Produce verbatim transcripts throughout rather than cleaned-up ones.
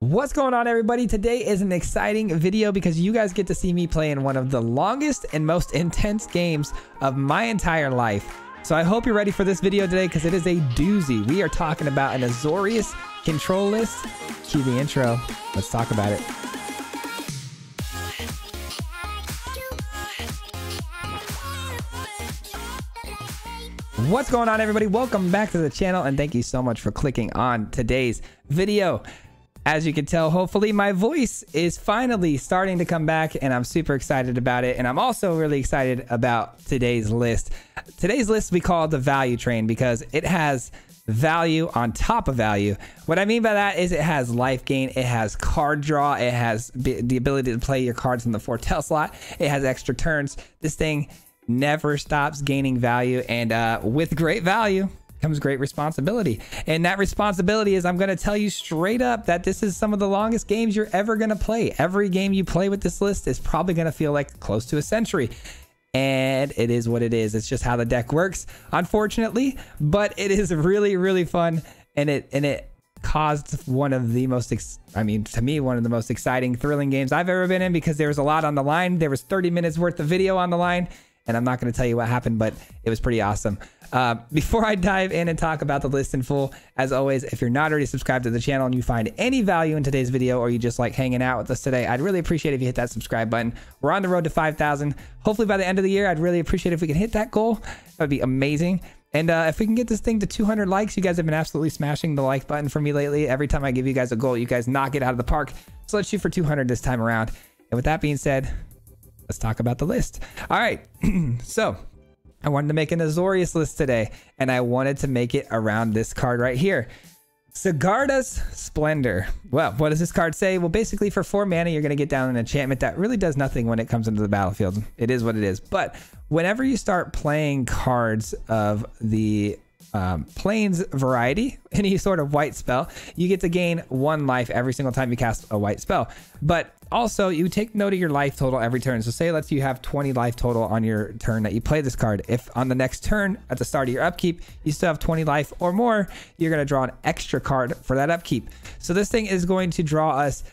What's going on, everybody? Today is an exciting video because you guys get to see me play in one of the longest and most intense games of my entire life. So I hope you're ready for this video today because it is a doozy. We are talking about an Azorius control list. Cue the intro. Let's talk about it. What's going on, everybody? Welcome back to the channel and thank you so much for clicking on today's video. As you can tell, hopefully my voice is finally starting to come back and I'm super excited about it. And I'm also really excited about today's list. Today's list we call the value train because it has value on top of value. What I mean by that is it has life gain, it has card draw, it has the ability to play your cards in the foretell slot, it has extra turns. This thing never stops gaining value, and uh, with great value comes great responsibility. And that responsibility is, I'm going to tell you straight up that this is some of the longest games you're ever going to play. Every game you play with this list is probably going to feel like close to a century. And it is what it is. It's just how the deck works, unfortunately, but it is really, really fun. And it, and it caused one of the most, ex I mean, to me, one of the most exciting, thrilling games I've ever been in because there was a lot on the line. There was thirty minutes worth of video on the line. And I'm not going to tell you what happened, but it was pretty awesome. Uh, before I dive in and talk about the list in full, as always, if you're not already subscribed to the channel and you find any value in today's video, or you just like hanging out with us today, I'd really appreciate if you hit that subscribe button. We're on the road to five thousand. Hopefully by the end of the year, I'd really appreciate if we can hit that goal. That'd be amazing. And uh, if we can get this thing to two hundred likes, you guys have been absolutely smashing the like button for me lately. Every time I give you guys a goal, you guys knock it out of the park. So let's shoot for two hundred this time around. And with that being said, let's talk about the list. All right. So I wanted to make an Azorius list today, and I wanted to make it around this card right here. Sigarda's Splendor. Well, what does this card say? Well, basically for four mana, you're going to get down an enchantment that really does nothing when it comes into the battlefield. It is what it is. But whenever you start playing cards of the um, plains variety, any sort of white spell, you get to gain one life every single time you cast a white spell. But also, you take note of your life total every turn. So say let's you have twenty life total on your turn that you play this card. If on the next turn at the start of your upkeep, you still have twenty life or more, you're going to draw an extra card for that upkeep. So this thing is going to draw us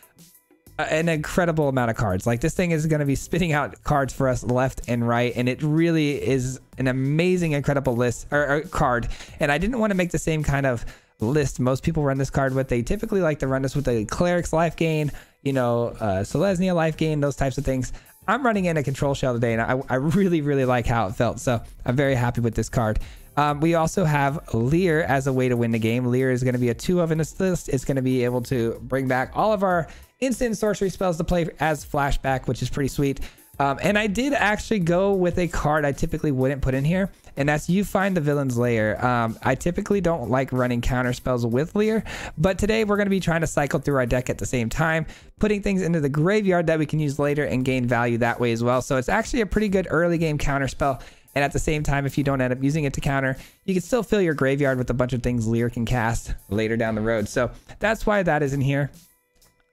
an incredible amount of cards. Like, this thing is going to be spitting out cards for us left and right, and it really is an amazing, incredible list or, or card. And I didn't want to make the same kind of list most people run this card with. They typically like to run this with a cleric's life gain, you know, uh, Selesnya life gain, those types of things. I'm running in a control shell today, and I, I really, really like how it felt. So I'm very happy with this card. Um, we also have Lier as a way to win the game. Lier is going to be a two of in this list. It's going to be able to bring back all of our instant sorcery spells to play as flashback, which is pretty sweet. Um, and I did actually go with a card I typically wouldn't put in here, and that's You Find the Villain's Lair. Um, I typically don't like running counter spells with Lier, but today we're going to be trying to cycle through our deck at the same time, putting things into the graveyard that we can use later and gain value that way as well. So it's actually a pretty good early game counter spell. And at the same time, if you don't end up using it to counter, you can still fill your graveyard with a bunch of things Lier can cast later down the road. So that's why that is in here.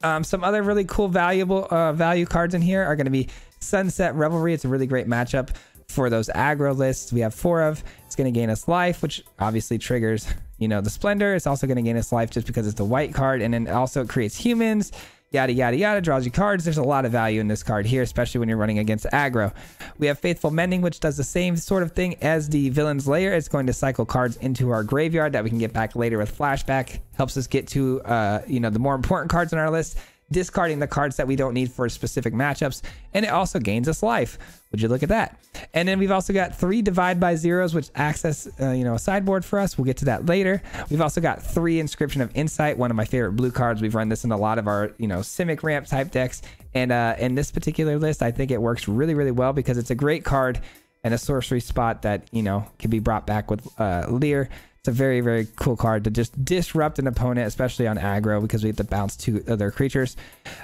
Um, some other really cool, valuable uh, value cards in here are going to be Sunset Revelry. It's a really great matchup for those aggro lists. We have four of. It's going to gain us life, which obviously triggers, you know, the Splendor. It's also going to gain us life just because it's the white card, and then also it creates humans. Yada, yada, yada, draws you cards. There's a lot of value in this card here, especially when you're running against aggro. We have Faithful Mending, which does the same sort of thing as the Villain's Lair. It's going to cycle cards into our graveyard that we can get back later with flashback. Helps us get to, uh, you know, the more important cards on our list, discarding the cards that we don't need for specific matchups. And it also gains us life. Would you look at that? And then we've also got three Divide by Zeros, which access, uh, you know, a sideboard for us. We'll get to that later. We've also got three Inscription of Insight, one of my favorite blue cards. We've run this in a lot of our, you know, Simic ramp type decks. And uh, in this particular list, I think it works really, really well because it's a great card and a sorcery spot that, you know, can be brought back with uh, Lier. It's a very, very cool card to just disrupt an opponent, especially on aggro, because we have to bounce two other creatures.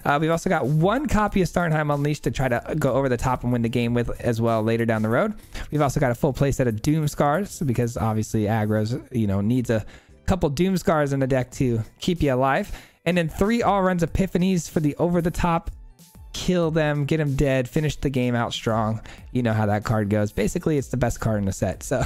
Uh, we've also got one copy of Starnheim Unleashed to try to go over the top and win the game with as well later down the road. We've also got a full playset of Doom Scars because obviously aggro's, you know, needs a couple Doom Scars in the deck to keep you alive. And then three Alrund's Epiphanies for the over the top kill them, get them dead, finish the game out strong. You know how that card goes. Basically, it's the best card in the set, so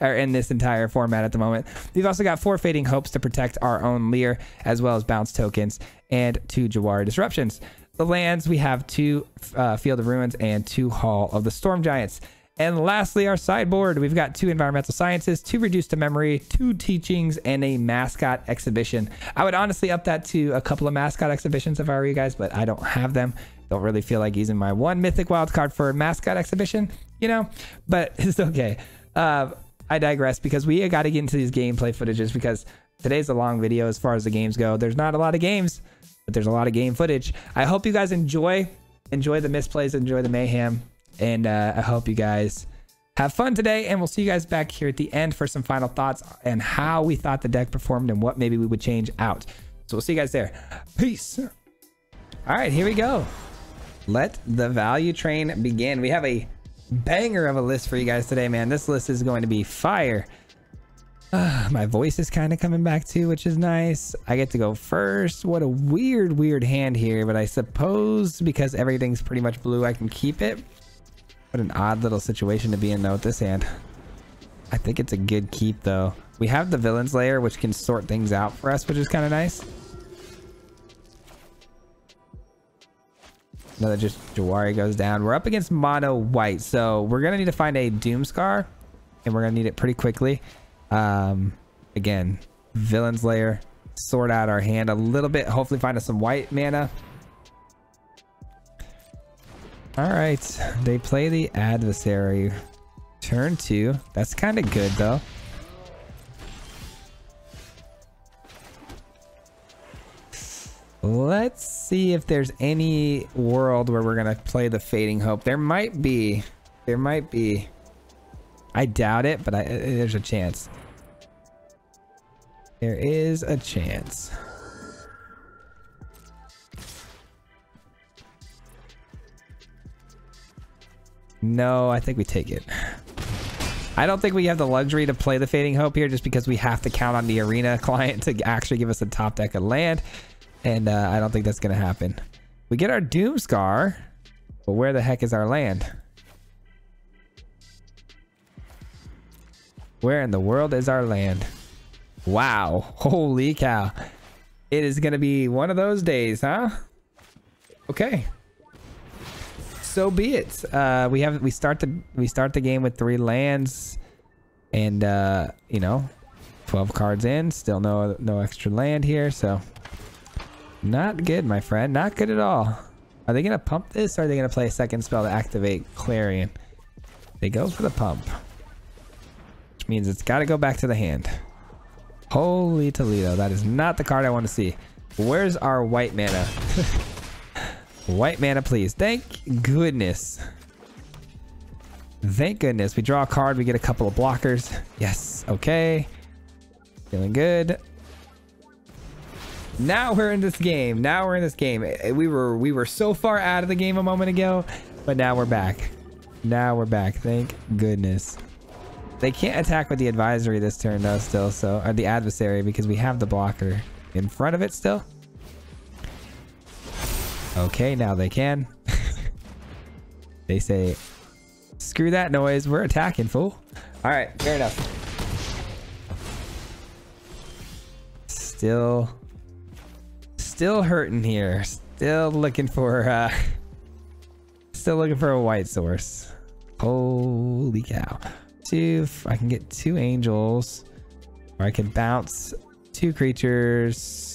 or in this entire format at the moment. We've also got four Fading Hopes to protect our own Lier, as well as bounce tokens, and two Jwari Disruptions. The lands, we have two uh, Field of Ruins and two Hall of the Storm Giants. And lastly, our sideboard, we've got two Environmental Sciences, two Reduced to Memory, two Teachings, and a Mascot Exhibition. I would honestly up that to a couple of Mascot Exhibitions if I were you guys, but I don't have them. Don't really feel like using my one Mythic wildcard for a Mascot Exhibition, you know, but it's okay. Uh, I digress, because we got to get into these gameplay footages, because today's a long video as far as the games go. There's not a lot of games, but there's a lot of game footage. I hope you guys enjoy, enjoy the misplays, enjoy the mayhem. And uh, I hope you guys have fun today, and we'll see you guys back here at the end for some final thoughts and how we thought the deck performed and what maybe we would change out. So we'll see you guys there. Peace. All right, here we go. Let the value train begin. We have a banger of a list for you guys today, man. This list is going to be fire. Uh, my voice is kind of coming back too, which is nice. I get to go first. What a weird, weird hand here, but I suppose because everything's pretty much blue, I can keep it. What an odd little situation to be in, though, with this hand. I think it's a good keep, though. We have the Villain's Lair, which can sort things out for us, which is kind of nice. Another just Jwari goes down. We're up against mono white, so we're going to need to find a Doom Scar, and we're going to need it pretty quickly. Um, again, Villain's Lair, sort out our hand a little bit, hopefully find us some white mana. All right, they play the Adversary. Turn two. That's kind of good, though. Let's see if there's any world where we're going to play the Fading Hope. There might be. There might be. I doubt it, but I, there's a chance. There is a chance. No, I think we take it. I don't think we have the luxury to play the Fading Hope here, just because we have to count on the arena client to actually give us a top deck of land. And uh, I don't think that's going to happen. We get our Doom Scar, but where the heck is our land? Where in the world is our land? Wow. Holy cow. It is going to be one of those days, huh? Okay. So be it. Uh, we have we start the we start the game with three lands, and uh, you know, twelve cards in. Still no no extra land here, so not good, my friend. Not good at all. Are they gonna pump this, or are they gonna play a second spell to activate Clarion? They go for the pump, which means it's got to go back to the hand. Holy Toledo! That is not the card I want to see. Where's our white mana? White mana, please. Thank goodness. Thank goodness. We draw a card. We get a couple of blockers. Yes. Okay. Feeling good. Now we're in this game. Now we're in this game. We were we were so far out of the game a moment ago, but now we're back. Now we're back. Thank goodness. They can't attack with the Adversary this turn though. Still, so or the Adversary, because we have the blocker in front of it still. Okay, now they can. They say, screw that noise. We're attacking, fool. All right, fair enough. Still, still hurting here. Still looking for, uh, still looking for a white source. Holy cow. Two, I can get two angels, or I can bounce two creatures.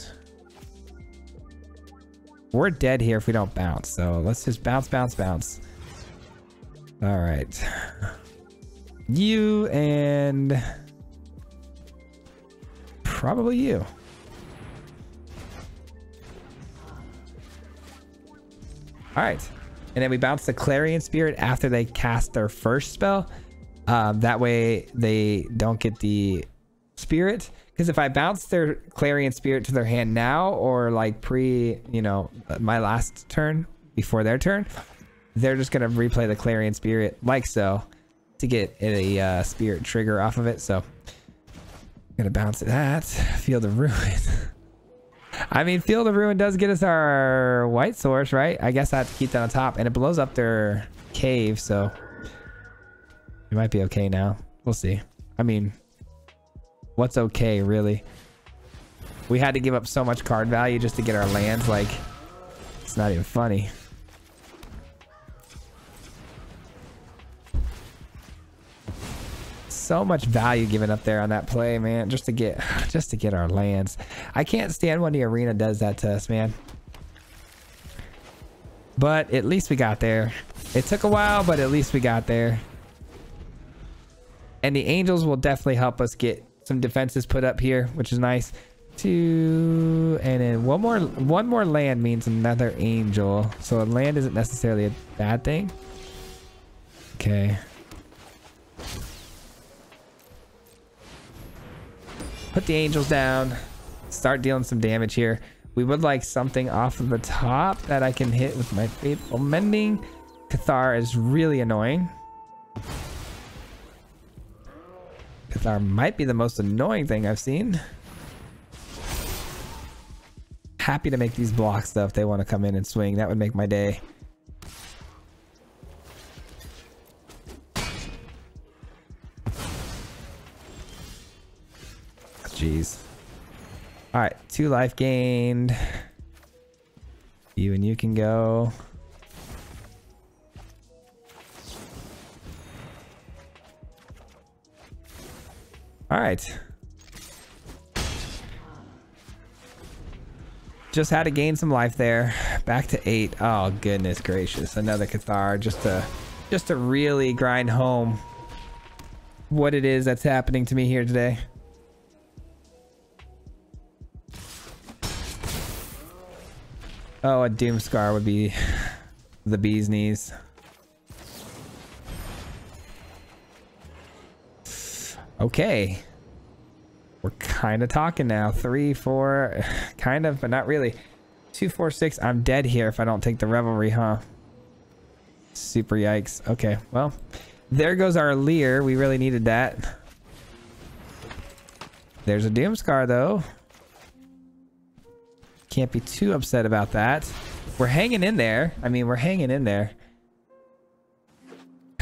We're dead here if we don't bounce, so let's just bounce, bounce, bounce. All right. You and probably you. All right. And then we bounce the Clarion Spirit after they cast their first spell. Um, that way they don't get the spirit. Because if I bounce their Clarion Spirit to their hand now, or like pre, you know, my last turn before their turn, they're just gonna replay the Clarion Spirit like so to get a uh, spirit trigger off of it. So I'm gonna bounce that Field of Ruin. I mean, Field of Ruin does get us our white source, right? I guess I have to keep that on top, and it blows up their cave, so it might be okay now. We'll see. I mean, what's okay, really? We had to give up so much card value just to get our lands. Like, it's not even funny. So much value given up there on that play, man, just to get just to get our lands. I can't stand when the arena does that to us, man. But at least we got there. It took a while, but at least we got there. And the angels will definitely help us get some defenses put up here, which is nice. Two, and then one more one more land means another angel, so a land isn't necessarily a bad thing. Okay, put the angels down, start dealing some damage here. We would like something off of the top that I can hit with my Faithful Mending. Cathar is really annoying. Cathar might be the most annoying thing I've seen. Happy to make these blocks though if they want to come in and swing. That would make my day. Jeez. All right, two life gained. You and you can go. All right. Just had to gain some life there. Back to eight. Oh goodness gracious! Another Cathar just to just to really grind home what it is that's happening to me here today. Oh, a Doom Scar would be the bee's knees. Okay. We're kind of talking now. Three, four, kind of, but not really. Two, four, six. I'm dead here if I don't take the Revelry, huh? Super yikes. Okay, well, there goes our Lier. We really needed that. There's a Doom Scar, though. Can't be too upset about that. We're hanging in there. I mean, we're hanging in there.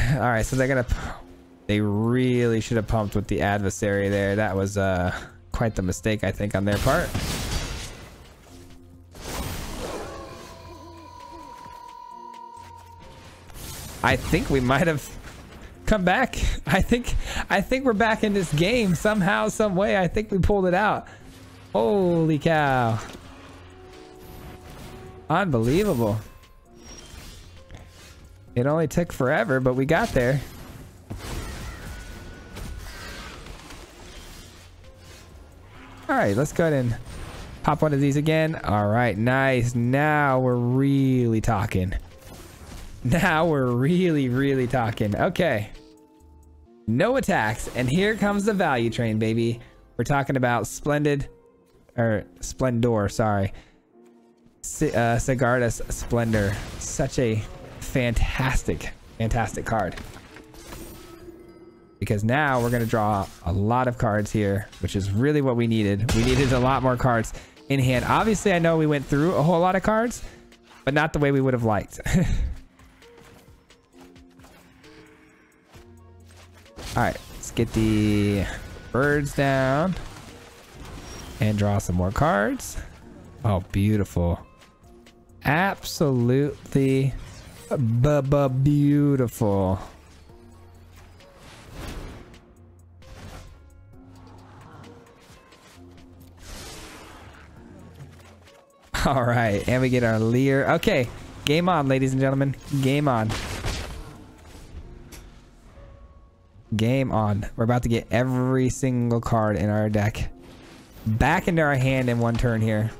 All right, so they're gonna they really should have pumped with the adversary there. That was uh quite the mistake, I think, on their part. I think we might have come back. I think I think we're back in this game somehow, some way. I think we pulled it out. Holy cow. Unbelievable. It only took forever, but we got there. All right, let's go ahead and pop one of these again. All right, nice. Now we're really talking. Now we're really, really talking. Okay. No attacks, and here comes the value train, baby. We're talking about Splendid, or Splendor, sorry. Uh, Sigarda's Splendor, such a fantastic, fantastic card, because now we're gonna draw a lot of cards here, which is really what we needed. We needed a lot more cards in hand. Obviously, I know we went through a whole lot of cards, but not the way we would have liked. All right, let's get the birds down and draw some more cards. Oh, beautiful. Absolutely b-b-beautiful. All right, and we get our Lier. Okay, game on, ladies and gentlemen. Game on. Game on. We're about to get every single card in our deck back into our hand in one turn here.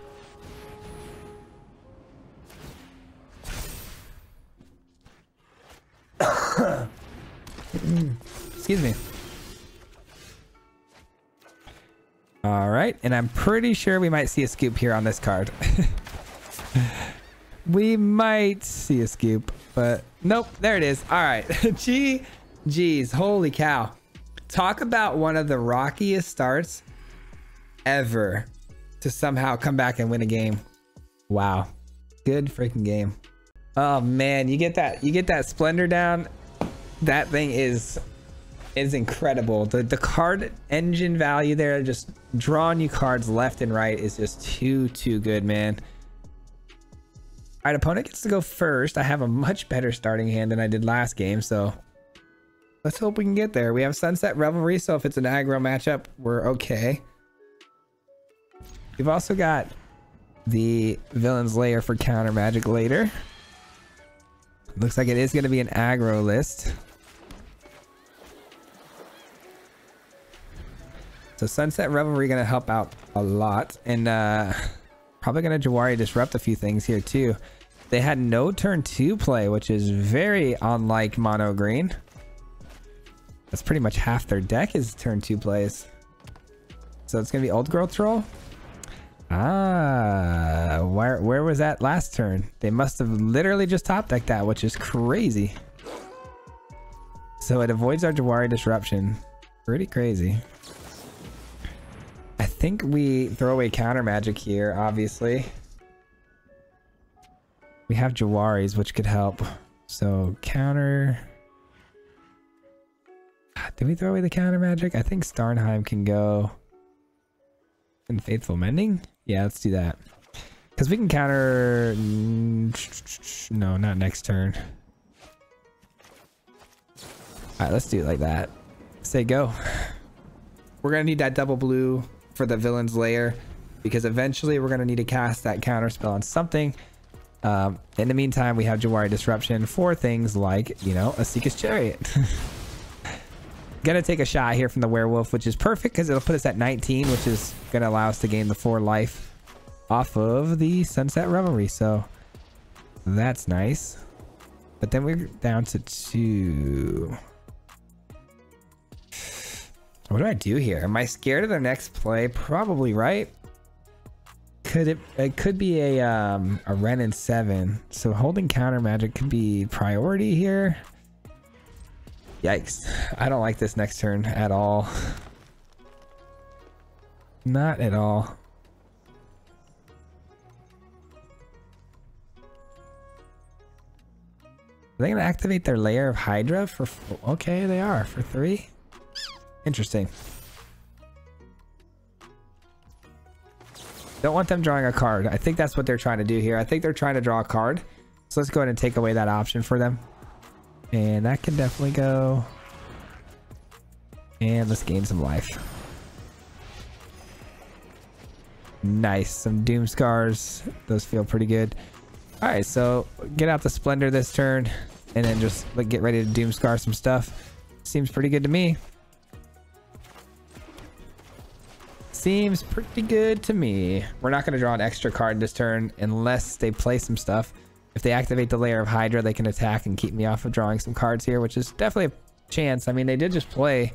Excuse me. All right, and I'm pretty sure we might see a scoop here on this card. We might see a scoop, but nope, there it is. All right. Gee, geez, holy cow. Talk about one of the rockiest starts ever to somehow come back and win a game. Wow. Good freaking game. Oh man, you get that, you get that Splendor down. That thing is is incredible. The the card engine value there, just drawing you cards left and right, is just too too good, man. All right, opponent gets to go first. I have a much better starting hand than I did last game, so let's hope we can get there. We have Sunset Revelry, so if it's an aggro matchup, we're okay. We've also got the Villain's Lair for counter magic later. Looks like it is going to be an aggro list. So Sunset Revelry going to help out a lot. And uh, probably going to Jwari Disrupt a few things here too. They had no turn two play, which is very unlike mono green. That's pretty much half their deck is turn two plays. So it's going to be Old Growth Troll. Ah, where, where was that last turn? They must have literally just top decked that, which is crazy. So it avoids our Jwari Disruption. Pretty crazy. I think we throw away counter magic here, obviously. We have Jwaris, which could help. So counter... Did we throw away the counter magic? I think Starnheim can go... And Faithful Mending? Yeah, let's do that. Because we can counter... No, not next turn. Alright, let's do it like that. Say go. We're going to need that double blue for the Villain's Lair, because eventually we're going to need to cast that counter spell on something. Um, in the meantime, we have Jwari Disruption for things like, you know, Esika's Chariot. Gonna take a shot here from the werewolf, which is perfect because it'll put us at nineteen, which is gonna allow us to gain the four life off of the Sunset Revelry, so that's nice. But then we're down to two. What do I do here? Am I scared of the next play? Probably, right? Could it it could be a um a Ren and seven, so holding counter magic could be priority here. Yikes. I don't like this next turn at all. Not at all. Are they going to activate their Lair of Hydra for... Okay, they are. For three? Interesting. Don't want them drawing a card. I think that's what they're trying to do here. I think they're trying to draw a card. So let's go ahead and take away that option for them. And that can definitely go. And let's gain some life. Nice. Some Doom Scars. Those feel pretty good. Alright, so get out the Splendor this turn. And then just like get ready to Doom Scar some stuff. Seems pretty good to me. Seems pretty good to me. We're not going to draw an extra card this turn unless they play some stuff. If they activate the Lair of Hydra, they can attack and keep me off of drawing some cards here, which is definitely a chance. I mean, they did just play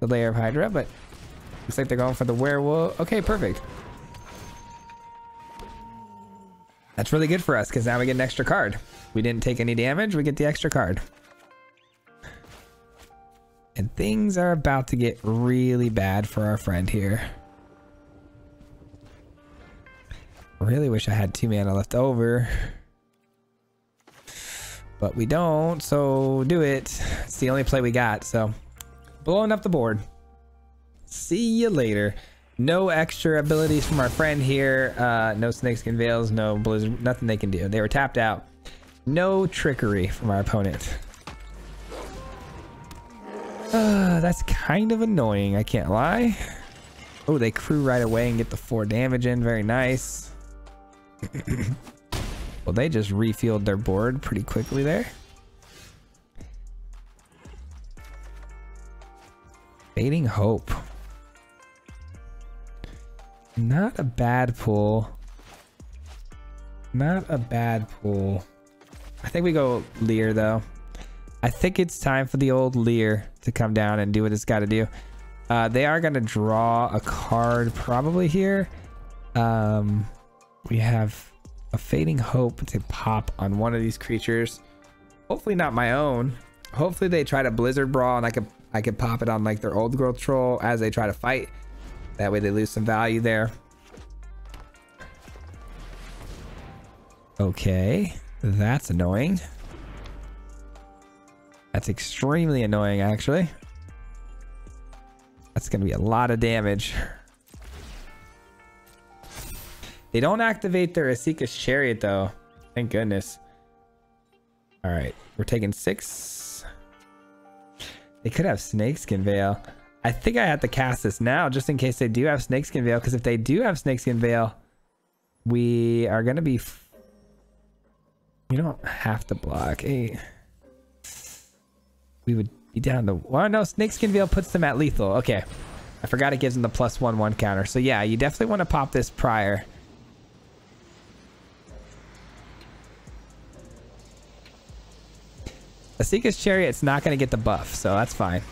the Lair of Hydra, but looks like they're going for the werewolf. Okay, perfect. That's really good for us, because now we get an extra card. We didn't take any damage, we get the extra card. And things are about to get really bad for our friend here. I really wish I had two mana left over. But we don't, so do it. It's the only play we got, so blowing up the board. See you later. No extra abilities from our friend here. Uh, no Snakeskin Veils, no Blizzard, nothing they can do. They were tapped out. No trickery from our opponent. Uh, that's kind of annoying, I can't lie. Oh, they crew right away and get the four damage in. Very nice. Well, they just refueled their board pretty quickly there. Fading Hope. Not a bad pull. Not a bad pull. I think we go Lier, though. I think it's time for the old Lier to come down and do what it's got to do. Uh, they are going to draw a card probably here. Um, we have... a Fading Hope to pop on one of these creatures, hopefully not my own. Hopefully they try to Blizzard Brawl and I could I could pop it on like their Old Growth Troll as they try to fight. That way they lose some value there. Okay, that's annoying. That's extremely annoying, actually. That's going to be a lot of damage. They don't activate their Esika's Chariot, though. Thank goodness. All right, we're taking six. They could have Snakeskin Veil. I think I have to cast this now, just in case they do have Snakeskin Veil, because if they do have Snakeskin Veil, we are going to be... F you don't have to block. Hey. We would be down to... Well, no, Snakeskin Veil puts them at lethal. Okay. I forgot it gives them the plus one, one counter. So yeah, you definitely want to pop this prior. Esika's Chariot's not going to get the buff, so that's fine.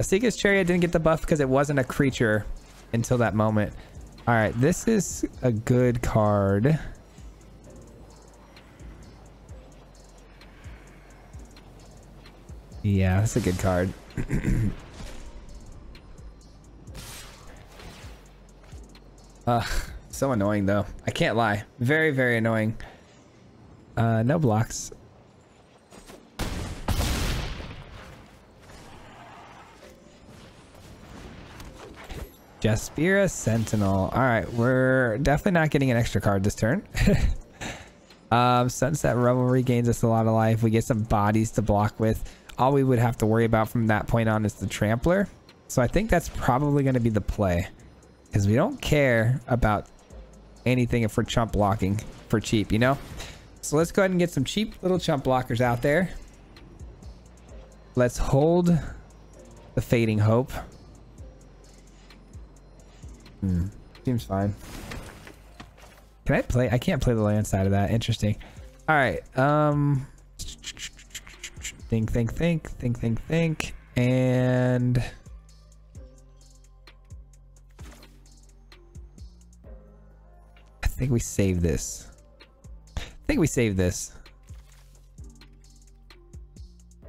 Esika's Chariot didn't get the buff because it wasn't a creature until that moment. All right, this is a good card. Yeah, that's a good card. Ugh, so annoying though. I can't lie. Very, very annoying. Uh, no blocks. Jaspera Sentinel. All right, we're definitely not getting an extra card this turn. um, Sunset Revelry gains us a lot of life. We get some bodies to block with. All we would have to worry about from that point on is the Trampler. So I think that's probably going to be the play, because we don't care about anything if we're chump blocking for cheap, you know? So let's go ahead and get some cheap little chump blockers out there. Let's hold the Fading Hope. Hmm. Seems fine. Can I play? I can't play the land side of that. Interesting. All right. Um, think, think, think, think, think, think, and I think we save this. I think we save this.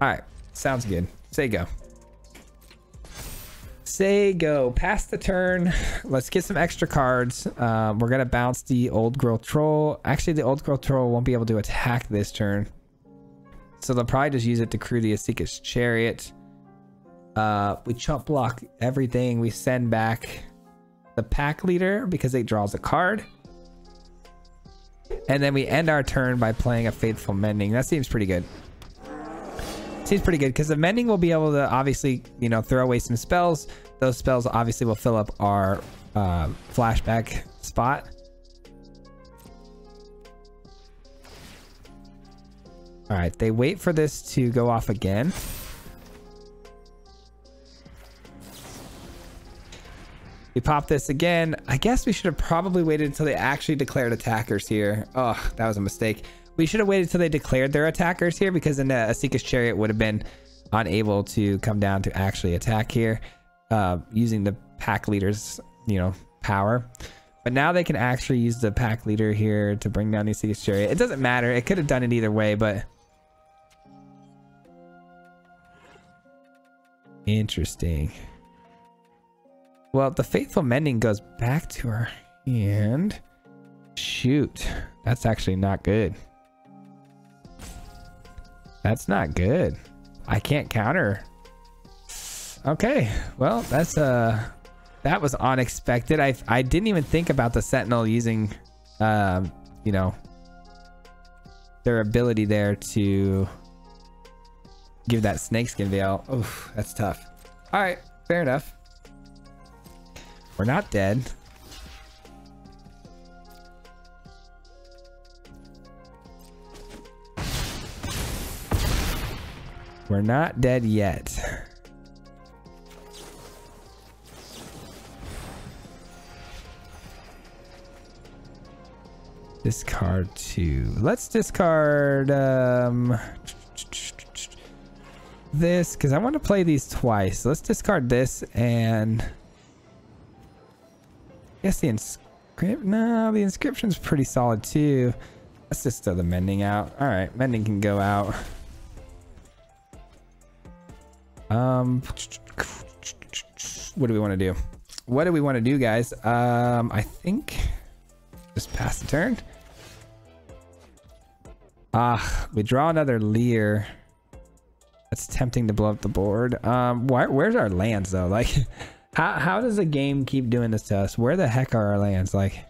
All right. Sounds good. Say go. Say go. Pass the turn. Let's get some extra cards. Um, we're gonna bounce the Old Growth Troll. Actually, the Old Growth Troll won't be able to attack this turn, so they'll probably just use it to crew the Esika's Chariot. Uh, we chump block everything. We send back the Pack Leader because it draws a card, and then we end our turn by playing a Faithful Mending. That seems pretty good. Seems pretty good because the Mending will be able to obviously, you know, throw away some spells. Those spells obviously will fill up our uh, flashback spot. All right, they wait for this to go off again. We pop this again. I guess we should have probably waited until they actually declared attackers here. Oh, that was a mistake. We should have waited till they declared their attackers here, because then uh, Esika's Chariot would have been unable to come down to actually attack here, uh, using the Pack Leader's, you know, power. But now they can actually use the Pack Leader here to bring down the Esika's Chariot. It doesn't matter. It could have done it either way, but... Interesting. Well, the Faithful Mending goes back to her hand. Shoot. That's actually not good. That's not good. I can't counter. Okay, well, that's uh that was unexpected. I I didn't even think about the Sentinel using um you know, their ability there to give that Snakeskin Veil. Oof, that's tough. All right, fair enough. We're not dead. We're not dead yet. Discard two. Let's discard um, this, because I want to play these twice. Let's discard this and... I guess the inscription... No, the inscription's pretty solid too. Let's just throw the Mending out. All right, Mending can go out. Um, what do we want to do? What do we want to do, guys? Um, I think just pass the turn. Ah, we draw another Lier. That's tempting to blow up the board. Um, why, where's our lands though? Like, how, how does the game keep doing this to us? Where the heck are our lands? Like,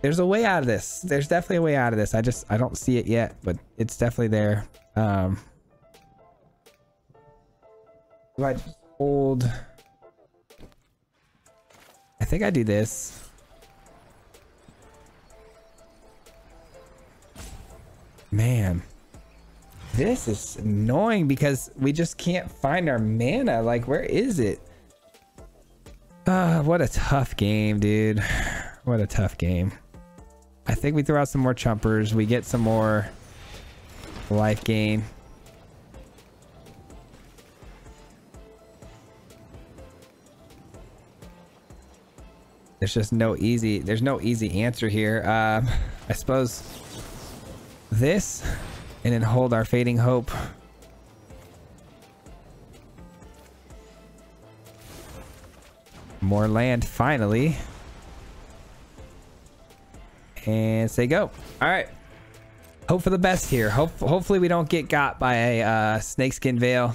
there's a way out of this. There's definitely a way out of this. I just, I don't see it yet, but it's definitely there. Um, do I just hold? I think I do this. Man, this is annoying because we just can't find our mana. Like, where is it? Ah, uh, what a tough game, dude. What a tough game. I think we throw out some more chumpers. We get some more life gain. There's just no easy, there's no easy answer here. Um, uh, I suppose this and then hold our Fading Hope. More land finally, and say go. All right, hope for the best here. Hope hopefully we don't get got by a uh, Snakeskin Veil.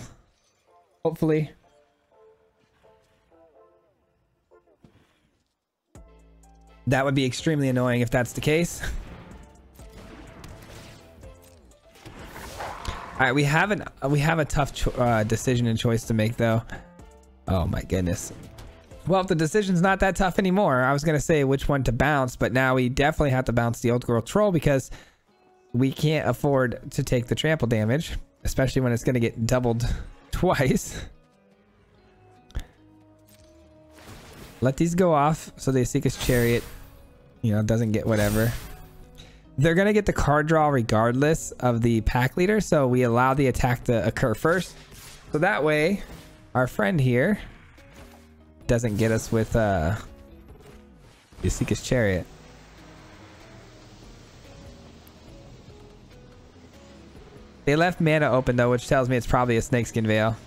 Hopefully. That would be extremely annoying if that's the case. All right, we have an we have a tough cho uh, decision and choice to make though. Oh my goodness. Well, if the decision's not that tough anymore. I was gonna say which one to bounce, but now we definitely have to bounce the Old Growth Troll because we can't afford to take the trample damage, especially when it's gonna get doubled twice. Let these go off so the Esika's Chariot, you know, doesn't get whatever. They're going to get the card draw regardless of the Pack Leader, so we allow the attack to occur first. So that way, our friend here doesn't get us with uh, Esika's Chariot. They left mana open though, which tells me it's probably a Snakeskin Veil.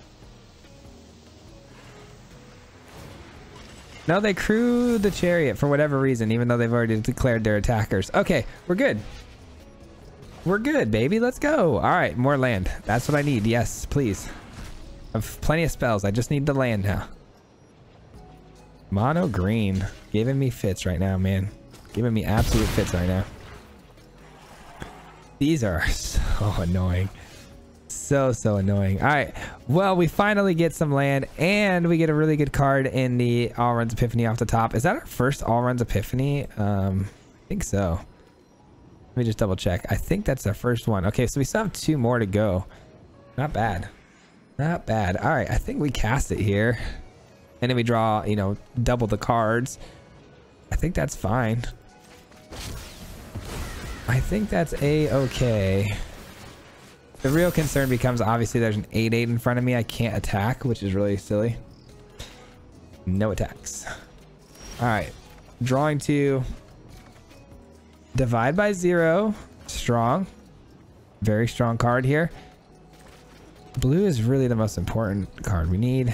No, they crew the chariot for whatever reason, even though they've already declared their attackers. Okay, we're good. We're good, baby. Let's go. All right, more land. That's what I need. Yes, please. I have plenty of spells. I just need the land now. Mono green. Giving me fits right now, man. Giving me absolute fits right now. These are so annoying. So, so annoying. All right. Well, we finally get some land and we get a really good card in the Alrund's Epiphany off the top. Is that our first Alrund's Epiphany? Um, I think so. Let me just double check. I think that's our first one. Okay. So we still have two more to go. Not bad. Not bad. All right. I think we cast it here and then we draw, you know, double the cards. I think that's fine. I think that's a-okay. The real concern becomes obviously there's an eight eight in front of me. I can't attack, which is really silly. No attacks. All right. Drawing two. Divide by zero. Strong. Very strong card here. Blue is really the most important card we need.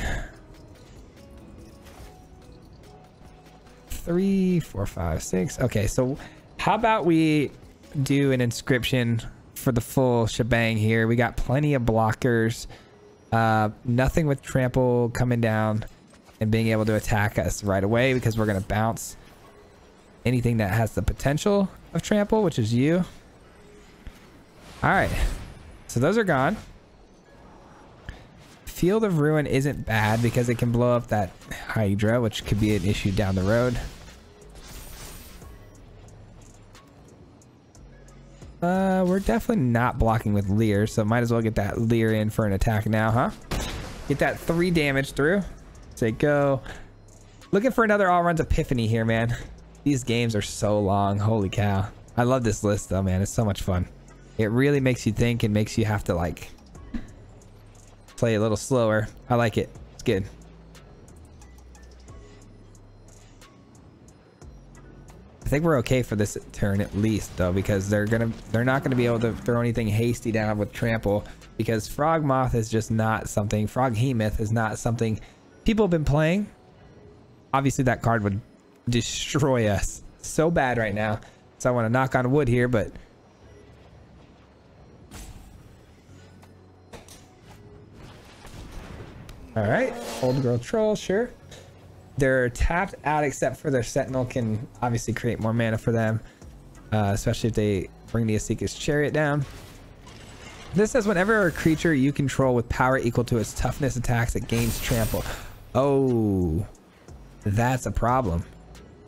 Three, four, five, six. Okay. So how about we do an inscription for the full shebang here? We got plenty of blockers, uh nothing with trample coming down and being able to attack us right away because we're going to bounce anything that has the potential of trample, which is you. All right, so those are gone. Field of Ruin isn't bad because it can blow up that Hydra, which could be an issue down the road. Uh, we're definitely not blocking with Lier, so might as well get that Lier in for an attack now, huh? Get that three damage through. Say go. Looking for another Alrund's Epiphany here, man. These games are so long. Holy cow. I love this list, though, man. It's so much fun. It really makes you think and makes you have to, like, play a little slower. I like it. It's good. I think we're okay for this turn at least though, because they're gonna they're not gonna be able to throw anything hasty down with trample, because Frogmoth is just not something Froghemoth is not something people have been playing. Obviously that card would destroy us so bad right now, so I want to knock on wood here, but All right, Old Growth Troll, sure. They're tapped out except for their Sentinel can obviously create more mana for them, uh, especially if they bring the Esika's Chariot down. This says whenever a creature you control with power equal to its toughness attacks, it gains trample. Oh, that's a problem.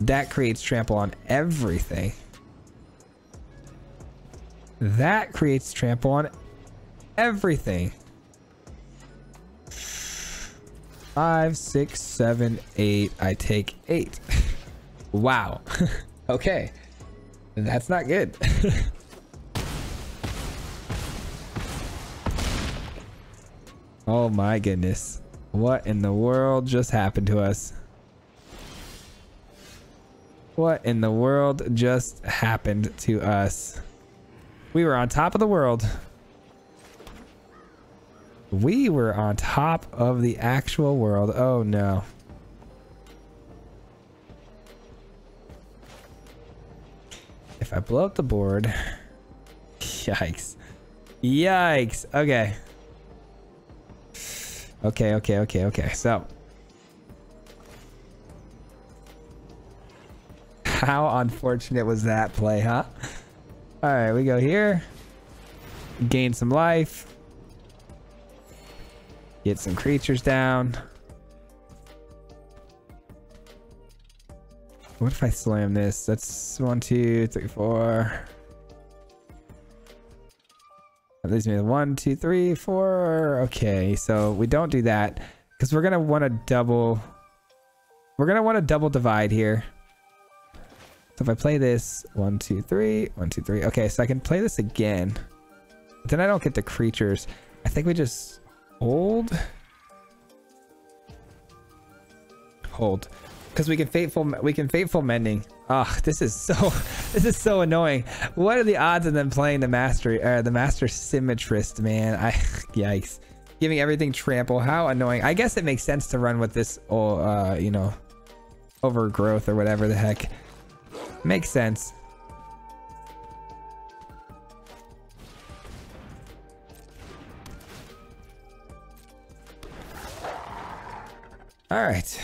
That creates trample on everything. That creates trample on everything. Five, six, seven, eight. I take eight. Wow. Okay. That's not good. Oh my goodness. What in the world just happened to us? What in the world just happened to us? We were on top of the world. We were on top of the actual world. Oh no. If I blow up the board. Yikes. Yikes. Okay. Okay, okay, okay, okay. So. How unfortunate was that play, huh? All right, we go here. Gain some life. Get some creatures down. What if I slam this? That's one, two, three, four. That leaves me with one, two, three, four. Okay, so we don't do that because we're gonna want to double. We're gonna want to double divide here. So if I play this, one, two, three, one, two, three. Okay, so I can play this again. But then I don't get the creatures. I think we just. Hold. Hold. Because we can faithful we can faithful mending. Ah, oh, this is so this is so annoying. What are the odds of them playing the mastery or the Master Symmetrist, man? I yikes. Giving everything trample. How annoying. I guess it makes sense to run with this oh uh you know overgrowth or whatever the heck. Makes sense. All right.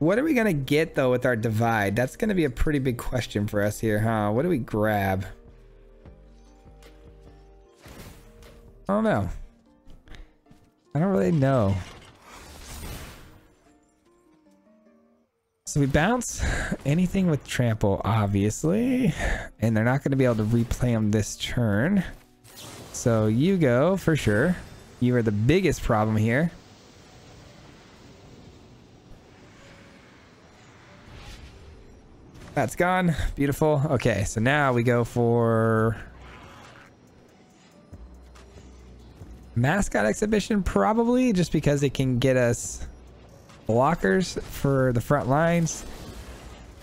What are we going to get, though, with our divide? That's going to be a pretty big question for us here, huh? What do we grab? I don't know. I don't really know. So we bounce anything with trample, obviously. And they're not going to be able to replay them this turn. So you go for sure. You are the biggest problem here. That's gone. Beautiful. Okay, so now we go for... Mascot Exhibition, probably, just because it can get us blockers for the front lines.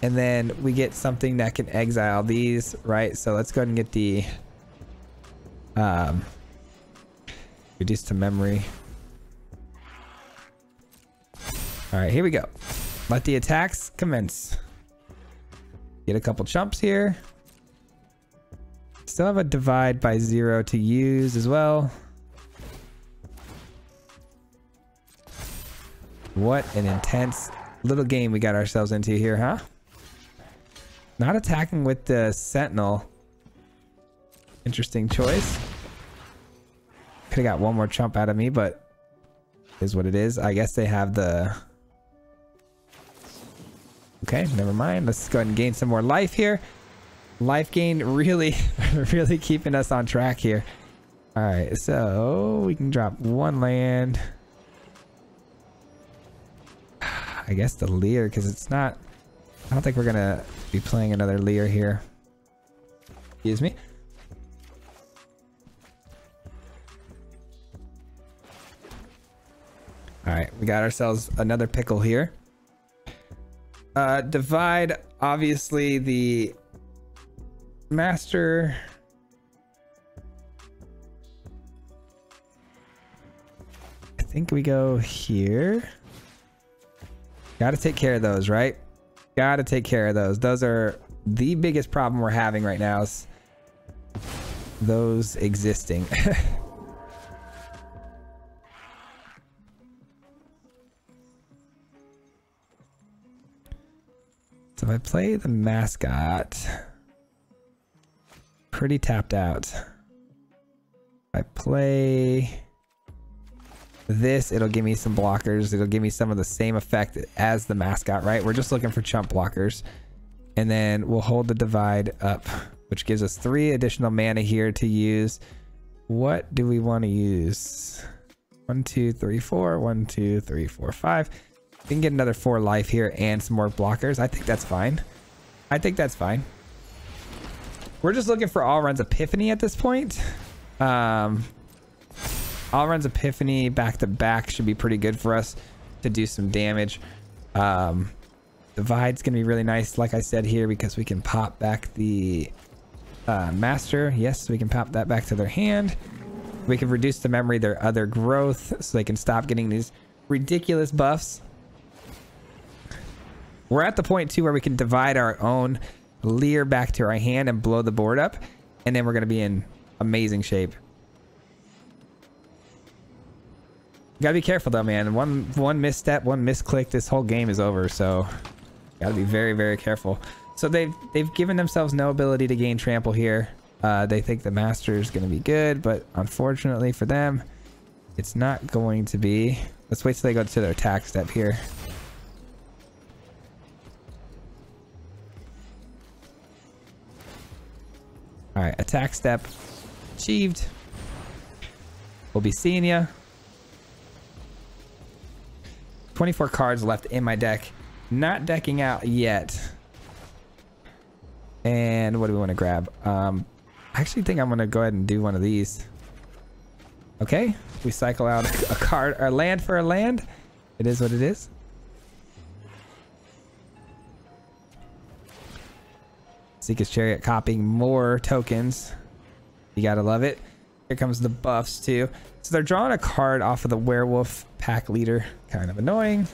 And then we get something that can exile these, right? So let's go ahead and get the... Um... Reduced to memory. All right, here we go. Let the attacks commence. Get a couple chumps here. Still have a divide by zero to use as well. What an intense little game we got ourselves into here, huh? Not attacking with the Sentinel. Interesting choice. Could have got one more chump out of me, but is what it is. I guess they have the... Okay, never mind. Let's go ahead and gain some more life here. Life gain really, really keeping us on track here. All right, so we can drop one land. I guess the Lier, because it's not... I don't think we're going to be playing another Lier here. Excuse me. All right, we got ourselves another pickle here. Uh, divide, obviously the master. I think we go here. Got to take care of those, right? Got to take care of those. Those are the biggest problem we're having right now. Is those existing. So if I play the mascot, pretty tapped out. If I play this, it'll give me some blockers. It'll give me some of the same effect as the mascot, right? We're just looking for chump blockers. And then we'll hold the divide up, which gives us three additional mana here to use. What do we want to use? One, two, three, four. One, two, three, four, five. We can get another four life here and some more blockers. I think that's fine. I think that's fine. We're just looking for Alrund's Epiphany at this point. Um, Alrund's Epiphany back to back should be pretty good for us to do some damage. Um, Divide's going to be really nice, like I said here, because we can pop back the uh, Master. Yes, we can pop that back to their hand. We can reduce to memory their other growth so they can stop getting these ridiculous buffs. We're at the point, too, where we can divide our own Lier back to our hand and blow the board up. And then we're going to be in amazing shape. Gotta be careful, though, man. One, one misstep, one misclick, this whole game is over, so... Gotta be very, very careful. So they've, they've given themselves no ability to gain trample here. Uh, they think the master is going to be good, but unfortunately for them, it's not going to be. Let's wait till they go to their attack step here. Alright, attack step achieved. We'll be seeing ya. twenty-four cards left in my deck. Not decking out yet. And what do we want to grab? Um, I actually think I'm going to go ahead and do one of these. Okay. We cycle out a card, or land for a land. It is what it is. Esika's Chariot copying more tokens. You got to love it. Here comes the buffs too. So they're drawing a card off of the werewolf pack leader. Kind of annoying.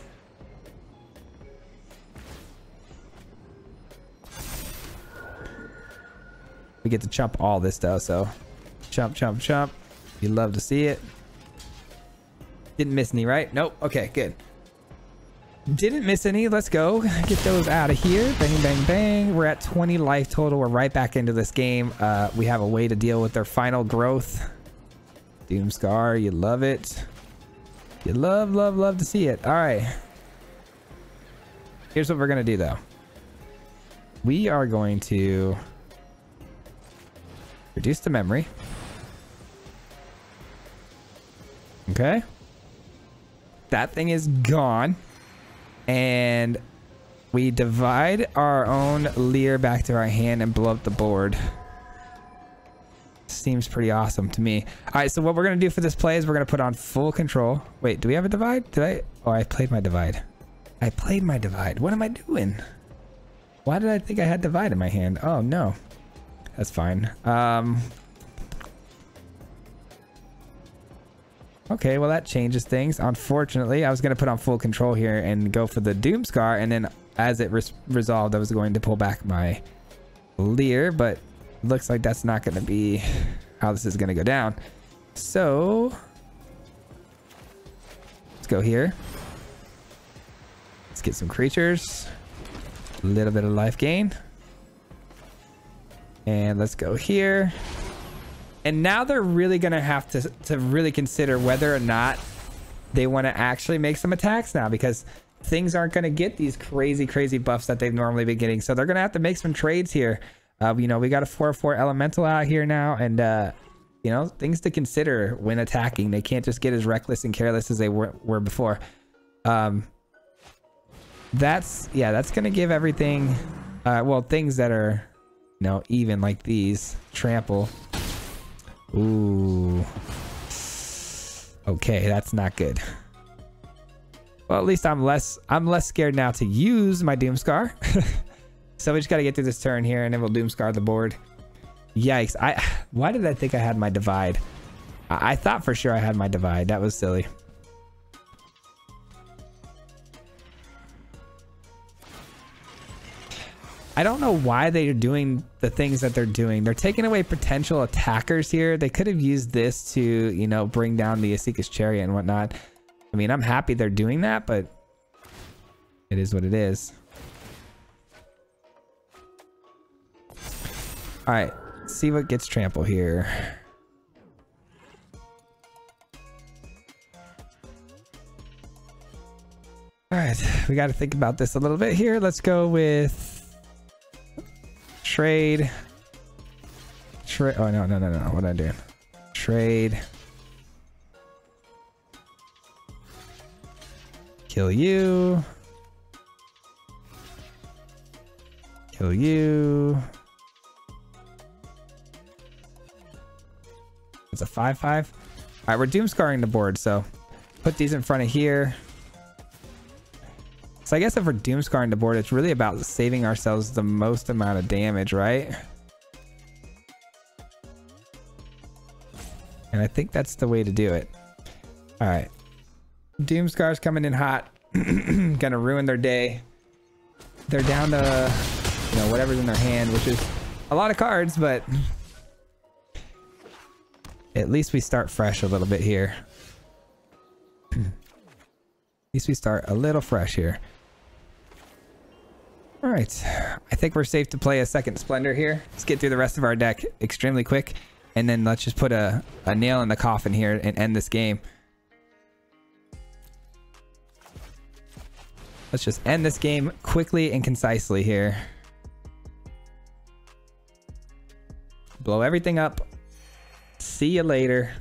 We get to chump all this though, so chump, chump, chump. You love to see it. Didn't miss any, right? Nope. Okay, good. Didn't miss any. Let's go get those out of here. Bang, bang, bang. We're at twenty life total. We're right back into this game. Uh, we have a way to deal with their final growth. Doom Scar, you love it. You love, love, love to see it. All right. Here's what we're going to do though. We are going to reduce the memory. Okay. That thing is gone. And we divide our own Lier back to our hand and blow up the board. Seems pretty awesome to me. All right, so what we're going to do for this play is we're going to put on full control. Wait, do we have a divide? Did I? Oh, I played my divide. I played my divide. What am I doing? Why did I think I had divide in my hand? Oh, no. That's fine. Um... Okay, well that changes things. Unfortunately, I was going to put on full control here and go for the Doom Scar, and then as it res resolved, I was going to pull back my Lier, but looks like that's not going to be how this is going to go down. So, let's go here. Let's get some creatures. A little bit of life gain. And let's go here. And now they're really going to have to to really consider whether or not they want to actually make some attacks now, because things aren't going to get these crazy, crazy buffs that they've normally been getting. So they're going to have to make some trades here. Uh, you know, we got a four four elemental out here now, and, uh, you know, things to consider when attacking. They can't just get as reckless and careless as they were, were before. Um, that's, yeah, that's going to give everything, uh, well, things that are, you know, even like these, trample. Ooh. Okay, that's not good. Well, at least I'm less I'm less scared now to use my Doom Scar. So we just got to get through this turn here, and then we'll Doom Scar the board. Yikes. I why did I think I had my divide? I, I thought for sure I had my divide. That was silly. I don't know why they're doing the things that they're doing. They're taking away potential attackers here. They could have used this to, you know, bring down the Esika's Chariot and whatnot. I mean, I'm happy they're doing that, but it is what it is. All right, see what gets trample here. All right, we got to think about this a little bit here. Let's go with trade. Trade. Oh, no, no, no, no. What am I doing? Trade. Kill you. Kill you. It's a five five. All right, we're doom scarring the board, so put these in front of here. So I guess if we're doom scarring the board, it's really about saving ourselves the most amount of damage, right? And I think that's the way to do it. All right. Doom Scar's coming in hot. Gonna ruin their day. They're down to, you know, whatever's in their hand, which is a lot of cards, but at least we start fresh a little bit here. At least we start a little fresh here. All right, I think we're safe to play a second Splendor here. Let's get through the rest of our deck extremely quick, and then let's just put a, a nail in the coffin here and end this game. Let's just end this game quickly and concisely here. Blow everything up. See you later.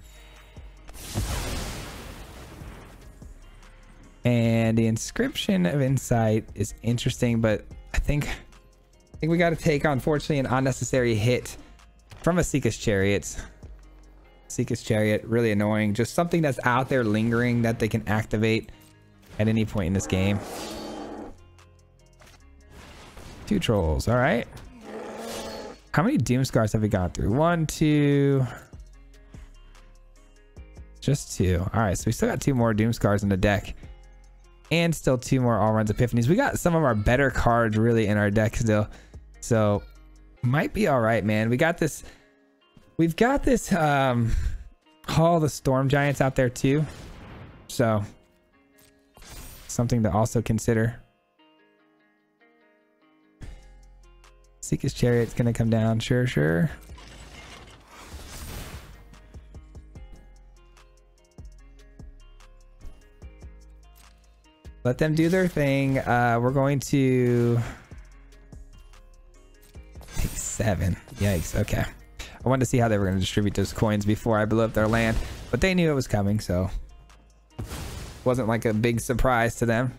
And the Inscription of Insight is interesting, but I think I think we got to take, unfortunately, an unnecessary hit from Esika's Chariot. Esika's Chariot, really annoying. Just something that's out there lingering that they can activate at any point in this game. Two trolls, all right. How many Doom Scars have we gone through? One, two, just two. All right, so we still got two more Doom Scars in the deck. And still two more Alrund's Epiphanies. We got some of our better cards really in our deck still, so might be all right, man. We got this. We've got this um, Hall of the Storm Giants out there too, so something to also consider. Esika's Chariot's gonna come down, sure, sure. Let them do their thing. Uh, we're going to take seven. Yikes. Okay. I wanted to see how they were going to distribute those coins before I blew up their land, but they knew it was coming, so it wasn't like a big surprise to them.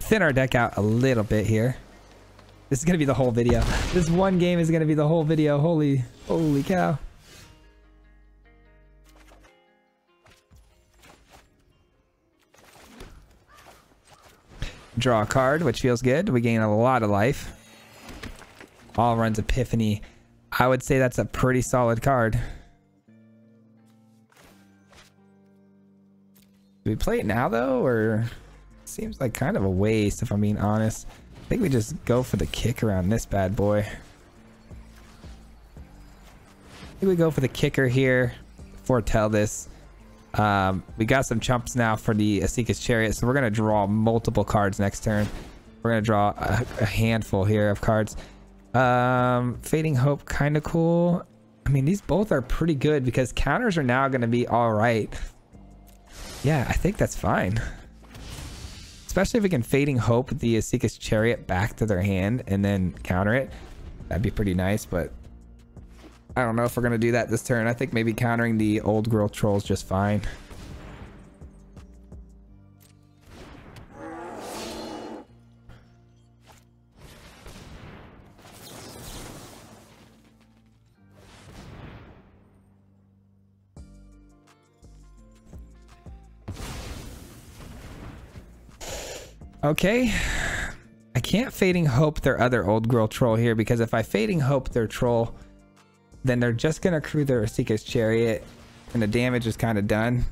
Thin our deck out a little bit here. This is going to be the whole video. This one game is going to be the whole video. Holy, holy cow. Draw a card, which feels good. We gain a lot of life. Alrund's Epiphany. I would say that's a pretty solid card. Do we play it now though, or seems like kind of a waste if I'm being honest. I think we just go for the kicker on this bad boy. I think we go for the kicker here. Foretell this. Um, we got some chumps now for the Esika's Chariot, so we're going to draw multiple cards next turn. We're going to draw a, a handful here of cards. Um, Fading Hope, kind of cool. I mean, these both are pretty good because counters are now going to be all right. Yeah, I think that's fine. Especially if we can Fading Hope the Esika's Chariot back to their hand and then counter it. That'd be pretty nice, but I don't know if we're going to do that this turn. I think maybe countering the Old Growth Troll is just fine. Okay. I can't Fading Hope their other Old Growth Troll here, because if I Fading Hope their troll, then they're just gonna crew their Esika's Chariot and the damage is kind of done.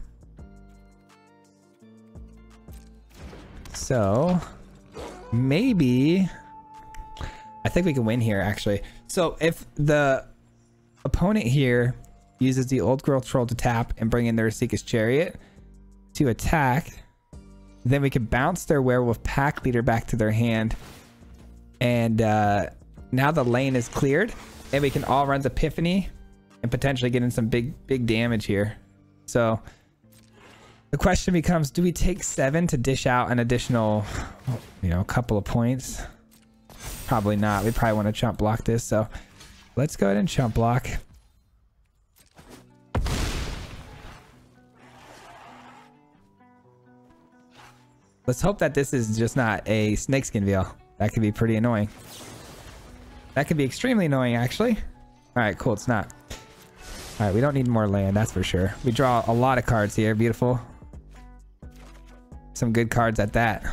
So maybe I think we can win here actually. So if the opponent here uses the Old Growth Troll to tap and bring in their Esika's Chariot to attack, then we can bounce their Werewolf Pack Leader back to their hand and uh Now the lane is cleared and we can all run Epiphany and potentially get in some big, big damage here. So the question becomes, do we take seven to dish out an additional, you know, a couple of points? Probably not. We probably want to chump block this. So let's go ahead and chump block. Let's hope that this is just not a snakeskin veil. That could be pretty annoying. That could be extremely annoying, actually. All right, cool. It's not. All right, we don't need more land, that's for sure. We draw a lot of cards here. Beautiful. Some good cards at that.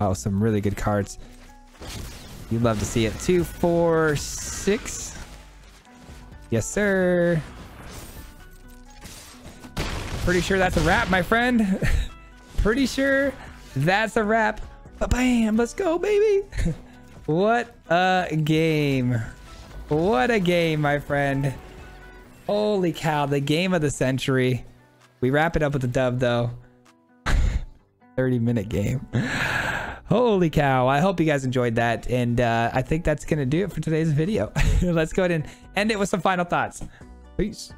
Oh, some really good cards. You'd love to see it. Two, four, six. Yes, sir. Pretty sure that's a wrap, my friend. Pretty sure that's a wrap. Ba-bam, let's go, baby. What a game. What a game, my friend. Holy cow, the game of the century. We wrap it up with a dub, though. thirty minute game. Holy cow, I hope you guys enjoyed that, and uh, I think that's gonna do it for today's video. Let's go ahead and end it with some final thoughts. Peace.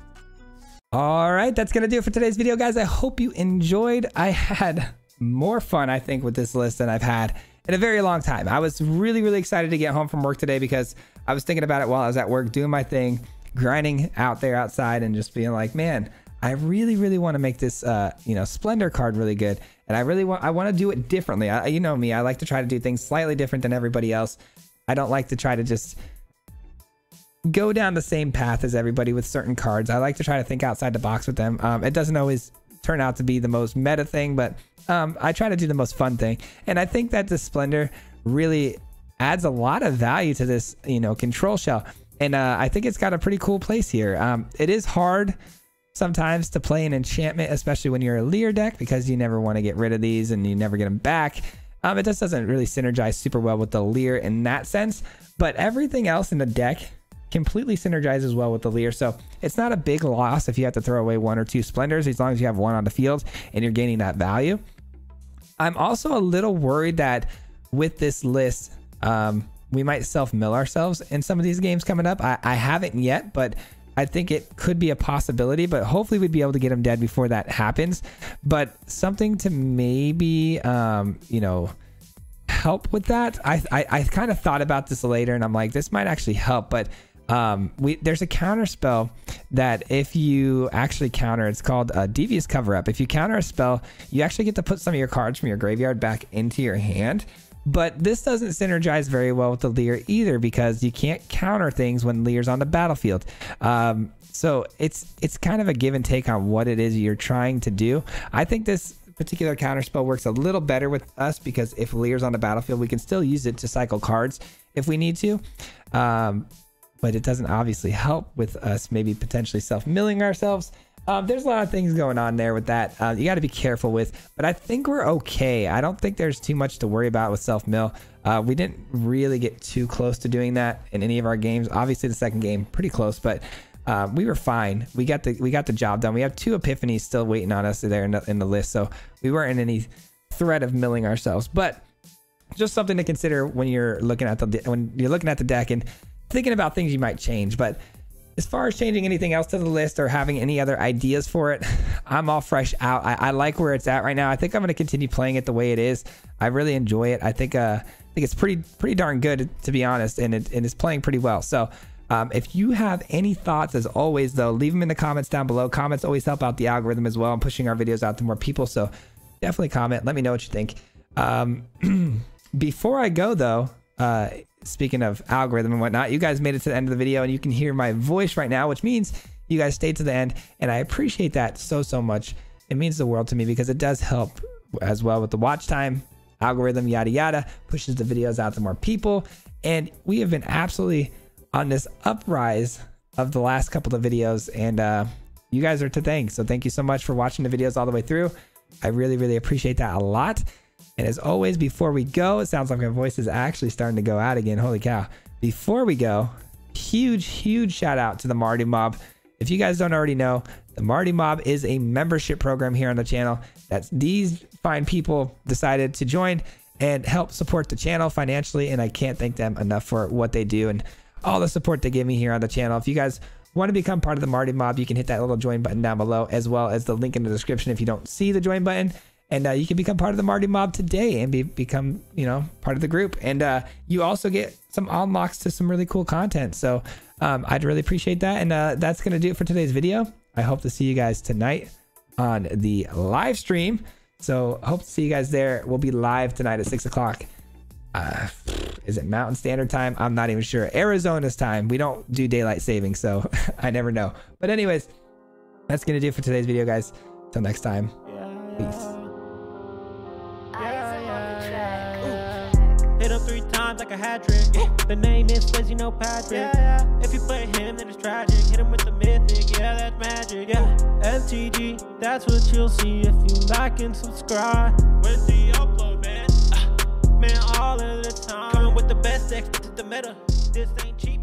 All right, that's gonna do it for today's video, guys. I hope you enjoyed. I had more fun, I think, with this list than I've had in a very long time. I was really, really excited to get home from work today because I was thinking about it while I was at work, doing my thing, grinding out there outside, and just being like, man, I really, really want to make this, uh, you know, Splendor card really good. And I really want, I want to do it differently. I, you know me, I like to try to do things slightly different than everybody else. I don't like to try to just go down the same path as everybody with certain cards. I like to try to think outside the box with them. Um, it doesn't always turn out to be the most meta thing, but um, I try to do the most fun thing. And I think that the Splendor really adds a lot of value to this, you know, control shell. And uh, I think it's got a pretty cool place here. Um, it is hard sometimes to play an enchantment, especially when you're a Lier deck, because you never want to get rid of these and you never get them back. Um, it just doesn't really synergize super well with the Lier in that sense, but everything else in the deck completely synergizes well with the Lier. So it's not a big loss if you have to throw away one or two Splendors, as long as you have one on the field and you're gaining that value. I'm also a little worried that with this list, um, we might self-mill ourselves in some of these games coming up. I, I haven't yet, but I think it could be a possibility, but hopefully we'd be able to get him dead before that happens. But something to maybe, um, you know, help with that. I, I, I kind of thought about this later and I'm like, this might actually help, but um, we, there's a counter spell that if you actually counter, it's called a Devious Cover Up. If you counter a spell, you actually get to put some of your cards from your graveyard back into your hand. But this doesn't synergize very well with the Lier either, because you can't counter things when Lier's on the battlefield. Um, so it's it's kind of a give and take on what it is you're trying to do. I think this particular counter spell works a little better with us, because if Lier's on the battlefield, we can still use it to cycle cards if we need to. Um, but it doesn't obviously help with us maybe potentially self-milling ourselves. Um, there's a lot of things going on there with that. Uh, you got to be careful with, but I think we're okay. I don't think there's too much to worry about with self-mill. Uh, we didn't really get too close to doing that in any of our games. Obviously the second game, pretty close, but uh, we were fine. We got the, we got the job done. We have two epiphanies still waiting on us there in the, in the list. So we weren't in any threat of milling ourselves, but just something to consider when you're looking at the, when you're looking at the deck and thinking about things you might change. But as far as changing anything else to the list or having any other ideas for it, I'm all fresh out. I, I like where it's at right now. I think I'm going to continue playing it the way it is. I really enjoy it. I think uh, I think it's pretty pretty darn good, to be honest, and it, it is playing pretty well. So um, if you have any thoughts, as always, though, leave them in the comments down below. Comments always help out the algorithm as well. I'm pushing our videos out to more people, so definitely comment. Let me know what you think. Um, before I go, though, uh, speaking of algorithm and whatnot, you guys made it to the end of the video and you can hear my voice right now, which means you guys stayed to the end, and I appreciate that so so much. It means the world to me, because it does help as well with the watch time algorithm, yada yada, pushes the videos out to more people. And we have been absolutely on this uprise of the last couple of videos, and uh you guys are to thank. So thank you so much for watching the videos all the way through. I really really appreciate that a lot. And as always, before we go, it sounds like my voice is actually starting to go out again. Holy cow. Before we go, huge, huge shout out to the Marty Mob. If you guys don't already know, the Marty Mob is a membership program here on the channel that these fine people decided to join and help support the channel financially, and I can't thank them enough for what they do and all the support they give me here on the channel. If you guys want to become part of the Marty Mob, you can hit that little join button down below, as well as the link in the description if you don't see the join button. And uh, you can become part of the Marty Mob today and be, become, you know, part of the group. And uh, you also get some unlocks to some really cool content. So um, I'd really appreciate that. And uh, that's going to do it for today's video. I hope to see you guys tonight on the live stream. So hope to see you guys there. We'll be live tonight at six o'clock. Uh, is it Mountain Standard Time? I'm not even sure. Arizona's time. We don't do daylight saving, so I never know. But anyways, that's going to do it for today's video, guys. Till next time. Peace. Three times like a hat trick. Yeah. The name is Fizzy, no Patrick. Yeah, yeah. If you play him, then it's tragic. Hit him with the mythic, yeah, that's magic. Yeah, M T G, that's what you'll see if you like and subscribe. When's the upload, man? Uh, man, all of the time. Coming with the best, exit the meta. This ain't cheap.